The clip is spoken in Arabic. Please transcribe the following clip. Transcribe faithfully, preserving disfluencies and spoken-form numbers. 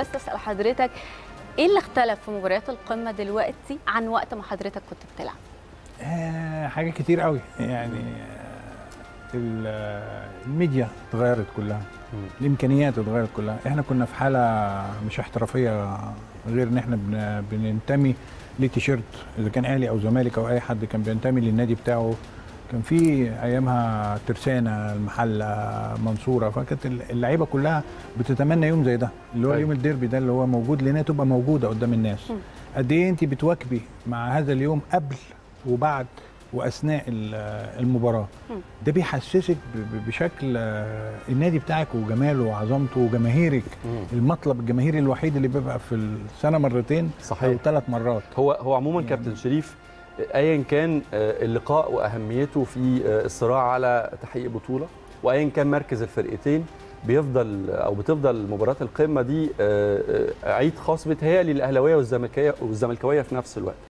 بس أسأل حضرتك إيه اللي اختلف في مباريات القمة دلوقتي عن وقت ما حضرتك كنت بتلعب؟ آه حاجة كتير قوي يعني. الميديا اتغيرت كلها، الامكانيات اتغيرت كلها. احنا كنا في حاله مش احترافيه غير ان احنا بننتمي لتيشيرت، اذا كان اهلي او زمالك او اي حد كان بينتمي للنادي بتاعه. كان في ايامها ترسانه، المحله، منصوره، فكانت اللعيبه كلها بتتمنى يوم زي ده اللي هو يوم الديربي ده اللي هو موجود لنا، تبقى موجوده قدام الناس. قد ايه انت بتواكبي مع هذا اليوم قبل وبعد واثناء المباراه؟ ده بيحسسك بشكل النادي بتاعك وجماله وعظمته وجماهيرك. المطلب الجماهيري الوحيد اللي بيبقى في السنه مرتين صحيح. او ثلاث مرات. هو هو عموما يعني كابتن شريف، ايا كان اللقاء واهميته في الصراع على تحقيق بطوله، وايا كان مركز الفرقتين، بيفضل او بتفضل مباراه القمه دي عيد خاص بتهيألي للاهلاويه والزملكاويه في نفس الوقت.